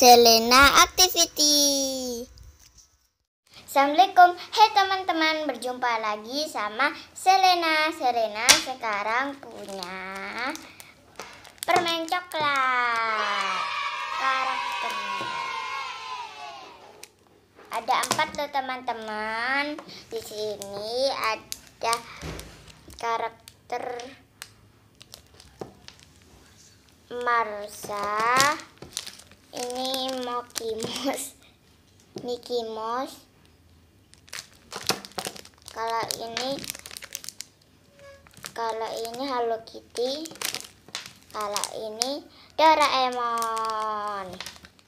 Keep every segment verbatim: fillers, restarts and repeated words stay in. Celena Activity. Assalamualaikum. Hey teman-teman, berjumpa lagi sama Celena. Celena sekarang punya permen coklat karakternya. Ada empat loh teman-teman. Di sini ada karakter Marsha. Ini Mocky Mouse, Mickey Mouse. Kalau ini, kalau ini Hello Kitty. Kalau ini Doraemon.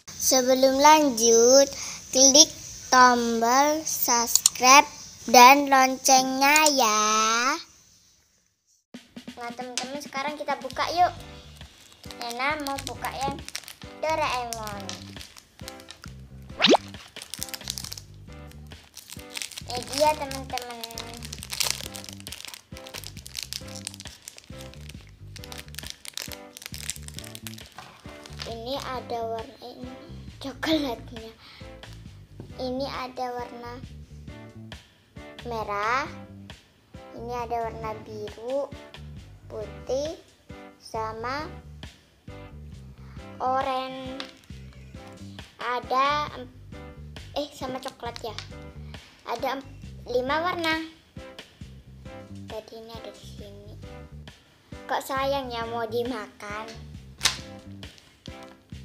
Sebelum lanjut, klik tombol subscribe dan loncengnya ya. Nah teman-teman, sekarang kita buka yuk. Nena mau buka yang Doraemon. Ini dia teman-teman. Ini ada warna ini coklatnya. Ini ada warna merah. Ini ada warna biru, putih, sama oranye, ada eh sama coklat ya, ada lima warna. Tadinya ada di sini, kok sayang ya mau dimakan.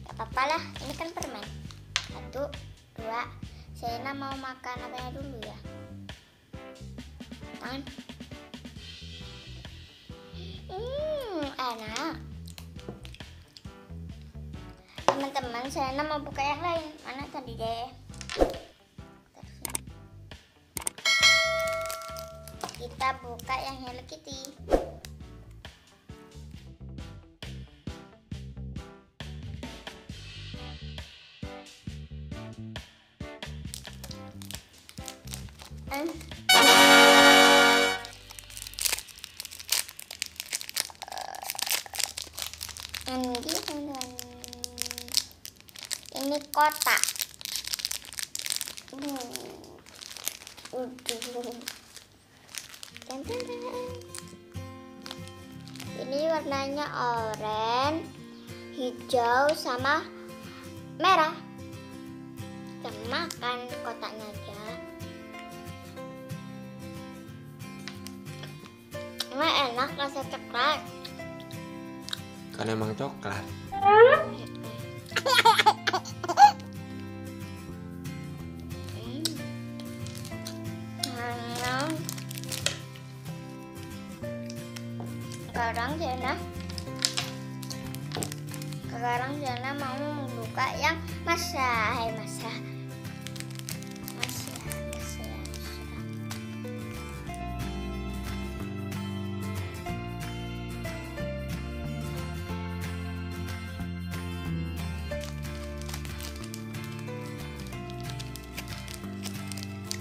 Gak apa-apa lah, ini kan permen. Satu, dua. Celena mau makan apanya dulu ya? Tangan. Hmm, enak. Teman-teman, Celena mau buka yang lain. Mana tadi deh? Kita buka yang Hello Kitty. Hmm. Ini teman-teman. Ini kotak. Ini warnanya oranye, hijau, sama merah. Kita makan kotaknya aja. Emang enak rasa coklat. Kan emang coklat. Sekarang Celena, sekarang Celena mau membuka yang Marsha. Hai Marsha, Marsha, Marsha, Marsha.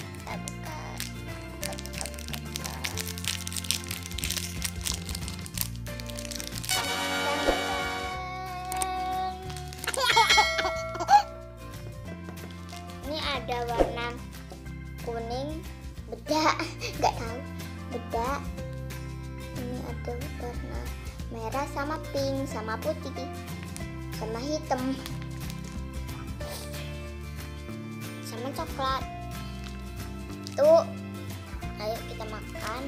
Kita buka. Ada warna kuning, bedak, nggak tahu bedak. Ini ada warna merah sama pink sama putih sama hitam sama coklat. Tuh, ayo kita makan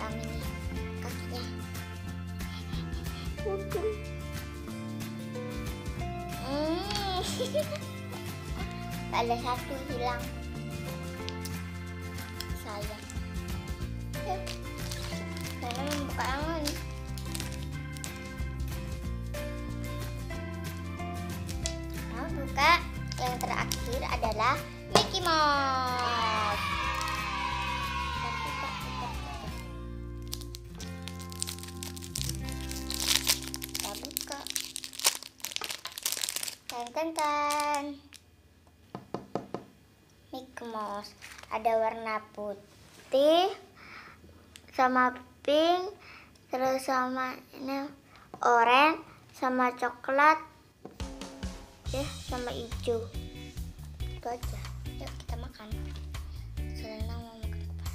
yang ini kakinya. Hmm. Ada satu hilang, sayang. Saya membuka angan. Nah, buka yang terakhir adalah Mickey Mouse. Kita buka. Tan tan tan. Mickey Mouse ada warna putih sama pink, terus sama ini oranye sama coklat. Oke. sama hijau. Itu aja. Yuk kita makan. Celena mau makan kepala.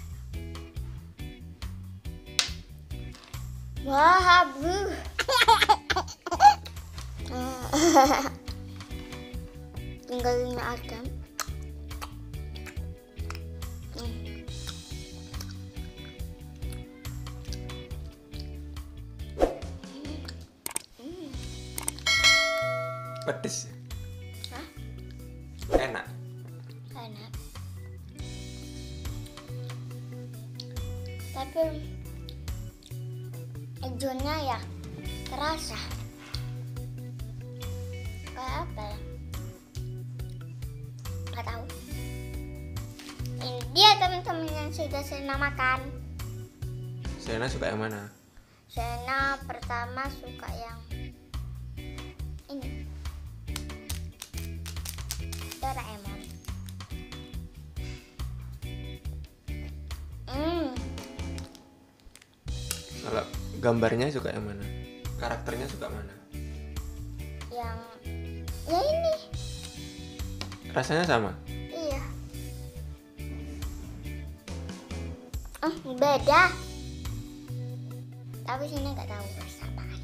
Wah, habuh. Tinggalin aja. Pedes. Hah? Enak. Enak. Tapi hijaunya ya terasa. Kayak apa? Nggak tahu. Ini dia teman-teman yang sudah Celena makan. Celena suka yang mana? Celena pertama suka yang ini. Doraemon. Hmm. Kalau gambarnya suka yang mana? Karakternya suka mana? Yang ya ini. Rasanya sama? Iya. Oh, beda. Tapi sini nggak tahu persamaan.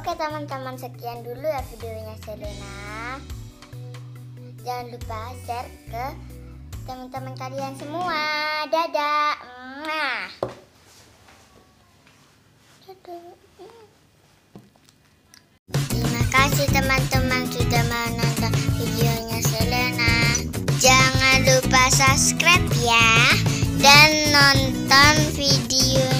Oke teman-teman, sekian dulu ya videonya Celena. Jangan lupa share ke teman-teman kalian semua. Dadah. Mwah. Dadah. Terima kasih teman-teman sudah menonton videonya Celena. Jangan lupa subscribe ya dan nonton video